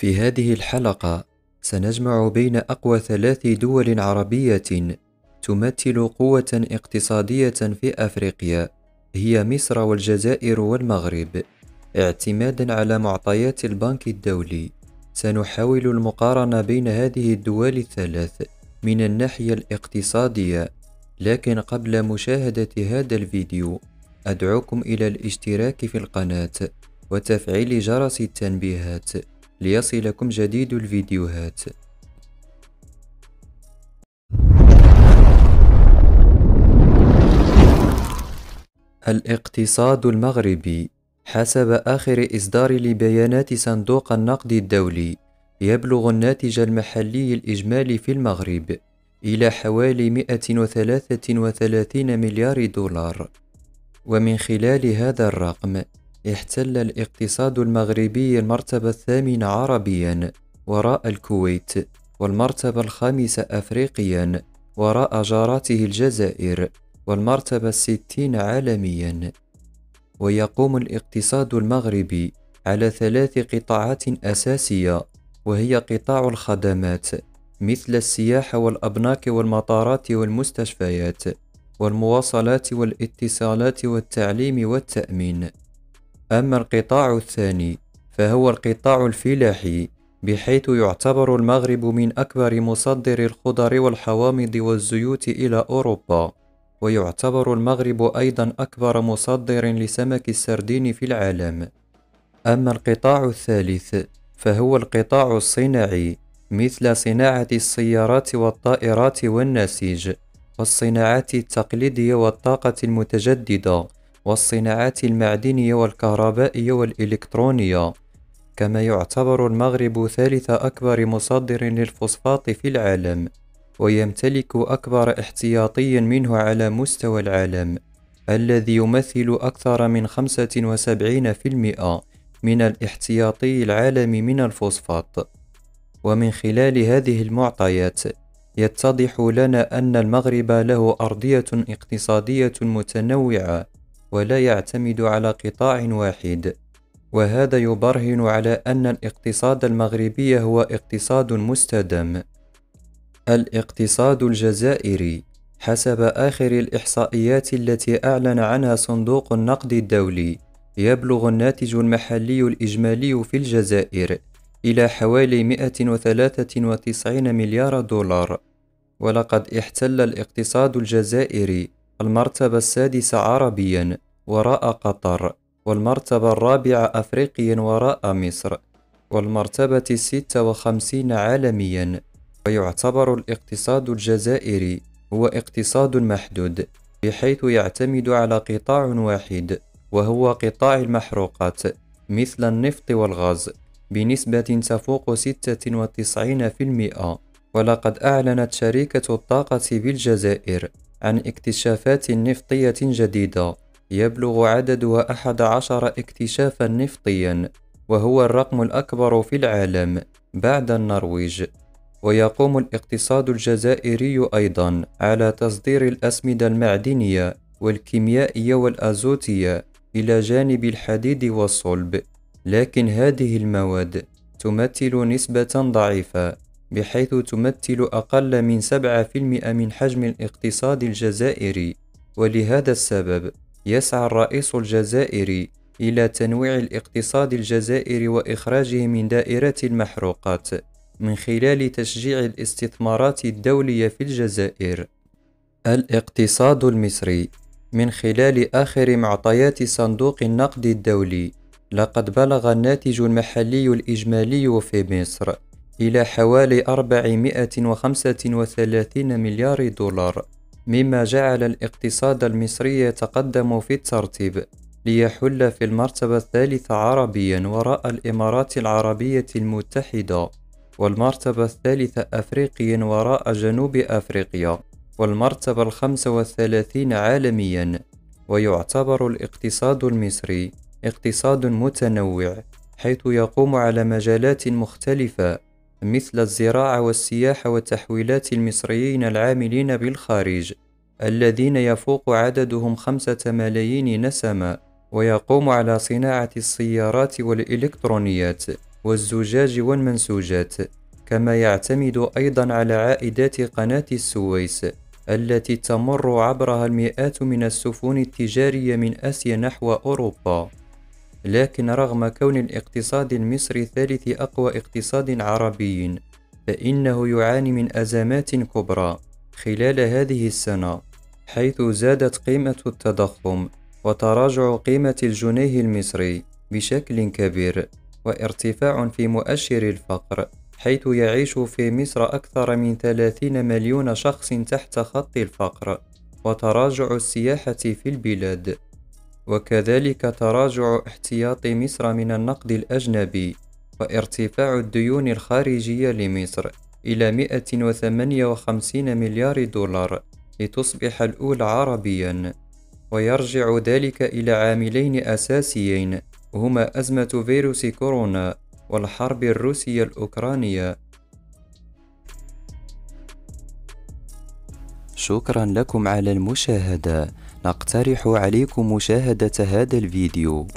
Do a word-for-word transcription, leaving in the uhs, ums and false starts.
في هذه الحلقة سنجمع بين أقوى ثلاث دول عربية تمثل قوة اقتصادية في أفريقيا، هي مصر والجزائر والمغرب، اعتمادا على معطيات البنك الدولي. سنحاول المقارنة بين هذه الدول الثلاث من الناحية الاقتصادية، لكن قبل مشاهدة هذا الفيديو أدعوكم إلى الاشتراك في القناة وتفعيل جرس التنبيهات ليصلكم جديد الفيديوهات. الاقتصاد المغربي حسب آخر إصدار لبيانات صندوق النقد الدولي يبلغ الناتج المحلي الإجمالي في المغرب إلى حوالي مئة وثلاثة وثلاثين مليار دولار، ومن خلال هذا الرقم احتل الاقتصاد المغربي المرتبة الثامنة عربيا وراء الكويت، والمرتبة الخامسة أفريقيا وراء جارته الجزائر، والمرتبة الستين عالميا. ويقوم الاقتصاد المغربي على ثلاث قطاعات أساسية، وهي قطاع الخدمات مثل السياحة والأبناك والمطارات والمستشفيات، والمواصلات والاتصالات والتعليم والتأمين. أما القطاع الثاني فهو القطاع الفلاحي، بحيث يعتبر المغرب من أكبر مصدر الخضر والحوامض والزيوت إلى أوروبا، ويعتبر المغرب أيضا أكبر مصدر لسمك السردين في العالم. أما القطاع الثالث فهو القطاع الصناعي مثل صناعة السيارات والطائرات والنسيج، والصناعات التقليدية والطاقة المتجددة، والصناعات المعدنية والكهربائية والإلكترونية. كما يعتبر المغرب ثالث أكبر مصدر للفوسفات في العالم، ويمتلك أكبر احتياطي منه على مستوى العالم، الذي يمثل أكثر من خمسة وسبعين بالمئة من الاحتياطي العالمي من الفوسفات. ومن خلال هذه المعطيات يتضح لنا أن المغرب له أرضية اقتصادية متنوعة ولا يعتمد على قطاع واحد، وهذا يبرهن على أن الاقتصاد المغربي هو اقتصاد مستدام. الاقتصاد الجزائري حسب آخر الإحصائيات التي أعلن عنها صندوق النقد الدولي يبلغ الناتج المحلي الإجمالي في الجزائر إلى حوالي مئة وثلاثة وتسعين مليار دولار، ولقد احتل الاقتصاد الجزائري المرتبة السادسة عربيا وراء قطر، والمرتبة الرابعة أفريقيا وراء مصر، والمرتبة الستة وخمسين عالميا. ويعتبر الاقتصاد الجزائري هو اقتصاد محدود، بحيث يعتمد على قطاع واحد وهو قطاع المحروقات مثل النفط والغاز بنسبة تفوق ستة وتسعين بالمئة. ولقد أعلنت شركة الطاقة بالجزائر عن اكتشافات نفطية جديدة يبلغ عددها أحد عشر اكتشافا نفطيا، وهو الرقم الأكبر في العالم بعد النرويج. ويقوم الاقتصاد الجزائري أيضا على تصدير الأسمدة المعدنية والكيميائية والأزوتية إلى جانب الحديد والصلب، لكن هذه المواد تمثل نسبة ضعيفة، بحيث تمثل أقل من سبعة بالمئة من حجم الاقتصاد الجزائري. ولهذا السبب يسعى الرئيس الجزائري إلى تنويع الاقتصاد الجزائري وإخراجه من دائرة المحروقات من خلال تشجيع الاستثمارات الدولية في الجزائر. الاقتصاد المصري من خلال آخر معطيات صندوق النقد الدولي لقد بلغ الناتج المحلي الإجمالي في مصر إلى حوالي أربعمئة وخمسة وثلاثين مليار دولار، مما جعل الاقتصاد المصري يتقدم في الترتيب ليحل في المرتبة الثالثة عربيا وراء الإمارات العربية المتحدة، والمرتبة الثالثة أفريقيا وراء جنوب أفريقيا، والمرتبة الخامسة والثلاثين عالميا. ويعتبر الاقتصاد المصري اقتصاد متنوع، حيث يقوم على مجالات مختلفة مثل الزراعة والسياحة وتحويلات المصريين العاملين بالخارج الذين يفوق عددهم خمسة ملايين نسمة، ويقوم على صناعة السيارات والإلكترونيات والزجاج والمنسوجات، كما يعتمد أيضا على عائدات قناة السويس التي تمر عبرها المئات من السفن التجارية من آسيا نحو أوروبا. لكن رغم كون الاقتصاد المصري ثالث أقوى اقتصاد عربي، فإنه يعاني من أزمات كبرى خلال هذه السنة، حيث زادت قيمة التضخم وتراجع قيمة الجنيه المصري بشكل كبير، وارتفاع في مؤشر الفقر، حيث يعيش في مصر أكثر من ثلاثين مليون شخص تحت خط الفقر، وتراجع السياحة في البلاد، وكذلك تراجع احتياط مصر من النقد الأجنبي، وارتفاع الديون الخارجية لمصر إلى مئة وثمانية وخمسين مليار دولار لتصبح الأولى عربياً. ويرجع ذلك إلى عاملين أساسيين هما أزمة فيروس كورونا والحرب الروسية الأوكرانية. شكرا لكم على المشاهدة، نقترح عليكم مشاهدة هذا الفيديو.